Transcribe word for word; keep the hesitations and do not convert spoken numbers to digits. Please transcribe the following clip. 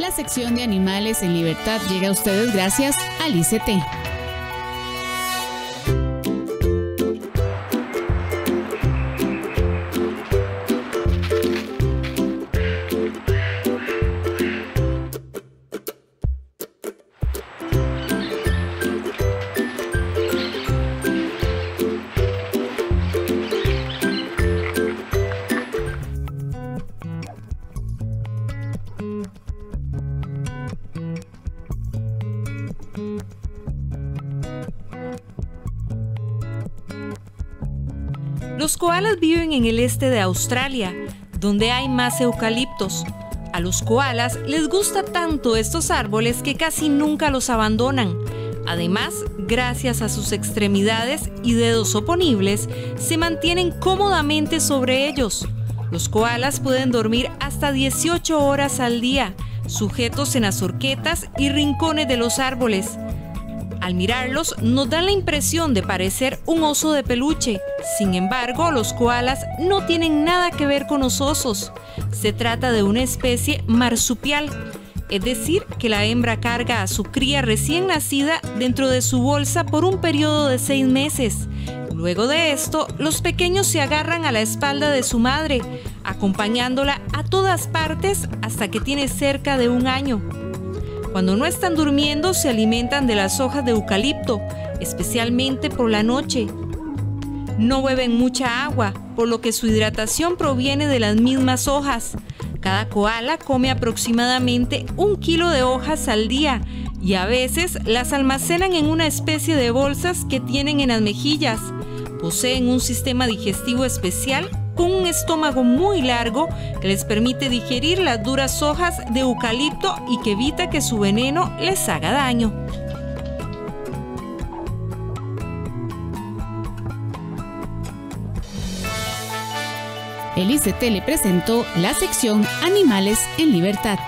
La sección de Animales en Libertad llega a ustedes gracias al I C T. Los koalas viven en el este de Australia, donde hay más eucaliptos. A los koalas les gusta tanto estos árboles que casi nunca los abandonan. Además, gracias a sus extremidades y dedos oponibles, se mantienen cómodamente sobre ellos. Los koalas pueden dormir hasta dieciocho horas al día, sujetos en las horquetas y rincones de los árboles. Al mirarlos, nos dan la impresión de parecer un oso de peluche. Sin embargo, los koalas no tienen nada que ver con los osos. Se trata de una especie marsupial, es decir, que la hembra carga a su cría recién nacida dentro de su bolsa por un periodo de seis meses. Luego de esto, los pequeños se agarran a la espalda de su madre, acompañándola a todas partes hasta que tiene cerca de un año. Cuando no están durmiendo, se alimentan de las hojas de eucalipto, especialmente por la noche. No beben mucha agua, por lo que su hidratación proviene de las mismas hojas. Cada koala come aproximadamente un kilo de hojas al día y a veces las almacenan en una especie de bolsas que tienen en las mejillas. Poseen un sistema digestivo especial con un estómago muy largo que les permite digerir las duras hojas de eucalipto y que evita que su veneno les haga daño. El I C T le presentó la sección Animales en Libertad.